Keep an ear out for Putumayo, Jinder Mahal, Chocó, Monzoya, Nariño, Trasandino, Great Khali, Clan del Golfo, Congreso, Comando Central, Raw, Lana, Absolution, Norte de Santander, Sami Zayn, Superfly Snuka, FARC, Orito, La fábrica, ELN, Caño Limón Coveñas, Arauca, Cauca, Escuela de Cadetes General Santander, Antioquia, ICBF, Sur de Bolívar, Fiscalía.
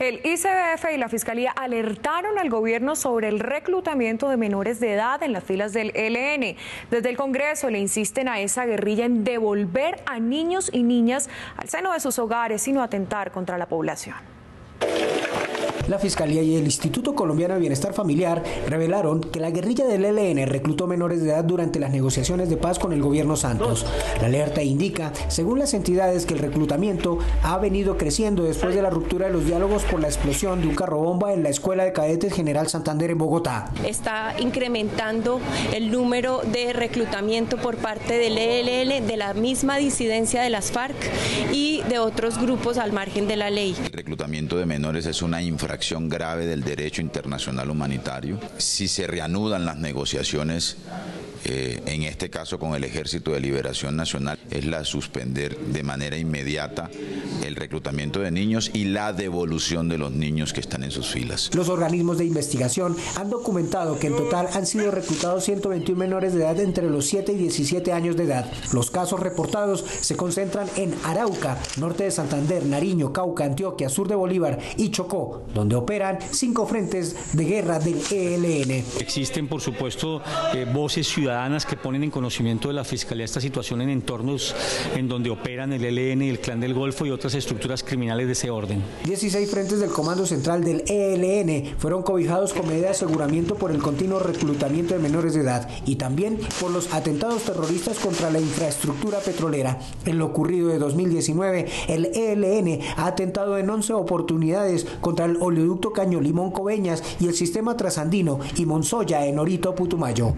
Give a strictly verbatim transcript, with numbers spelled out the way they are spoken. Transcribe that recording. El I C B F y la Fiscalía alertaron al gobierno sobre el reclutamiento de menores de edad en las filas del E L N. Desde el Congreso le insisten a esa guerrilla en devolver a niños y niñas al seno de sus hogares y no atentar contra la población. La Fiscalía y el Instituto Colombiano de Bienestar Familiar revelaron que la guerrilla del E L N reclutó menores de edad durante las negociaciones de paz con el gobierno Santos. La alerta indica, según las entidades, que el reclutamiento ha venido creciendo después de la ruptura de los diálogos por la explosión de un carro bomba en la Escuela de Cadetes General Santander en Bogotá. Está incrementando el número de reclutamiento por parte del E L N, de la misma disidencia de las FARC y de otros grupos al margen de la ley. El reclutamiento de menores es una infracción grave del derecho internacional humanitario. Si se reanudan las negociaciones, eh, en este caso con el Ejército de Liberación Nacional, es la suspender de manera inmediata el reclutamiento de niños y la devolución de los niños que están en sus filas. Los organismos de investigación han documentado que en total han sido reclutados ciento veintiún menores de edad entre los siete y diecisiete años de edad. Los casos reportados se concentran en Arauca, Norte de Santander, Nariño, Cauca, Antioquia, Sur de Bolívar y Chocó, donde operan cinco frentes de guerra del E L N. Existen, por supuesto, eh, voces ciudadanas que ponen en conocimiento de la Fiscalía esta situación en entornos en donde operan el E L N, el Clan del Golfo y otras estructuras criminales de ese orden. dieciséis frentes del Comando Central del E L N fueron cobijados con medida de aseguramiento por el continuo reclutamiento de menores de edad y también por los atentados terroristas contra la infraestructura petrolera. En lo ocurrido de dos mil diecinueve, el E L N ha atentado en once oportunidades contra el oleoducto Caño Limón Coveñas y el sistema Trasandino y Monzoya en Orito, Putumayo.